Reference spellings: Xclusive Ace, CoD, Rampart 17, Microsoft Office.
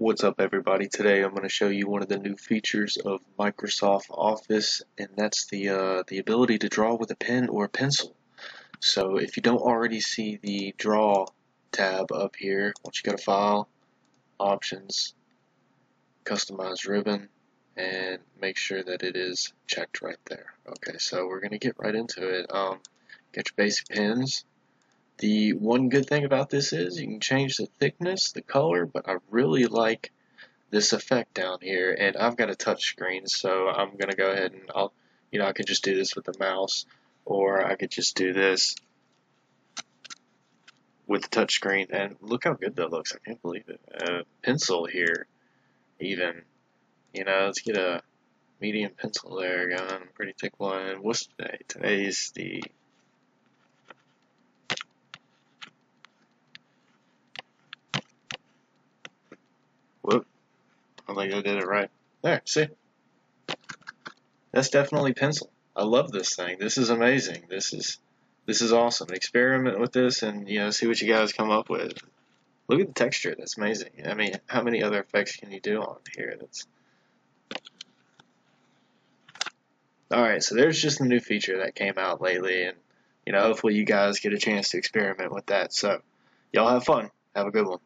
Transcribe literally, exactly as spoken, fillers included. What's up everybody? Today I'm going to show you one of the new features of Microsoft Office, and that's the uh, the ability to draw with a pen or a pencil. So if you don't already see the draw tab up here, once you go to File, Options, Customize Ribbon, and make sure that it is checked right there. Okay, so we're going to get right into it. Um, get your basic pens. The one good thing about this is you can change the thickness, the color, but I really like this effect down here. And I've got a touch screen, so I'm gonna go ahead and I'll, you know, I could just do this with the mouse, or I could just do this with the touch screen. And look how good that looks! I can't believe it. A pencil here, even, you know, let's get a medium pencil there, going pretty thick one. What's today? Today's the Whoop, I think I did it right. There, see? That's definitely pencil. I love this thing. This is amazing. This is this is awesome. Experiment with this and, you know, see what you guys come up with. Look at the texture. That's amazing. I mean, how many other effects can you do on here? That's Alright, so there's just a new feature that came out lately, and, you know, hopefully you guys get a chance to experiment with that. So, y'all have fun. Have a good one.